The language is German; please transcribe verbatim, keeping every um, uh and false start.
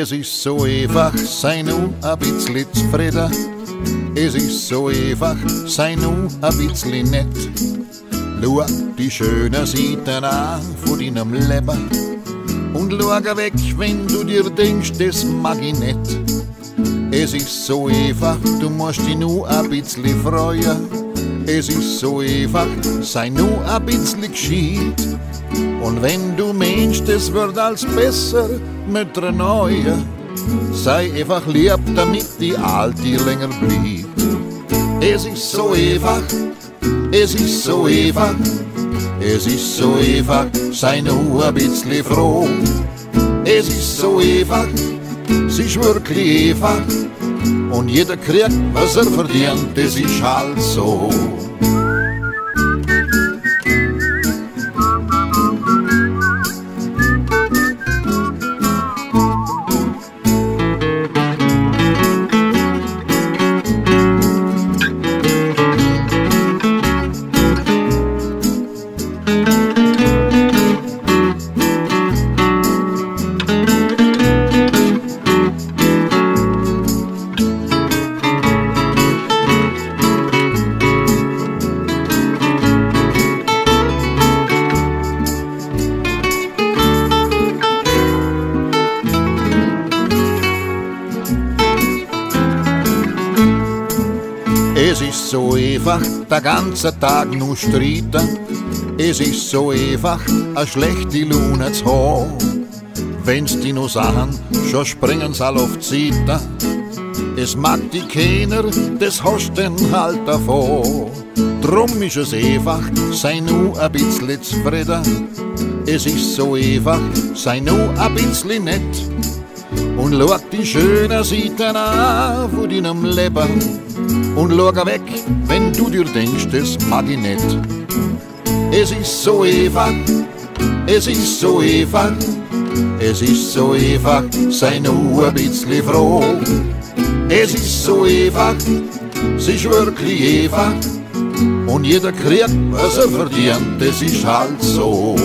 Es ist so einfach, sei nur ein bisschen zufrieden. Es ist so einfach, sei nur ein bisschen nett. Schau die schönen Seiten an von deinem Leben und schau weg, wenn du dir denkst, das mag ich nicht. Es ist so einfach, du musst dich nur ein bisschen freuen. Es ist so einfach, sei nur ein bisschen gescheit. Und wenn du meinst, es wird alles besser mit der Neuen, sei einfach lieb, damit die Alte länger bleibt. Es ist so einfach, es ist so einfach, es ist so einfach, sei nur ein bisschen froh. Es ist so einfach, es ist wirklich einfach, und jeder kriegt, was er verdient, es ist halt so. Es ist so einfach, den ganzen Tag nur streiten. Es ist so einfach, eine schlechte Laune zu haben. Wenn's die nur sahen, schon springen's all auf die Seite. Es mag die keiner, das hast denn halt davon. Drum ist es einfach, sei nur ein bisschen zufrieden. Es ist so einfach, sei nur ein bisschen nett. Und schau die schönen Seiten an von deinem Leben. Und schau weg, wenn du dir denkst, das mag ich nicht. Es ist so einfach, es ist so einfach, es ist so einfach, sei nur ein bisschen froh. Es ist so einfach, es ist wirklich einfach, und jeder kriegt, was er verdient, es ist halt so.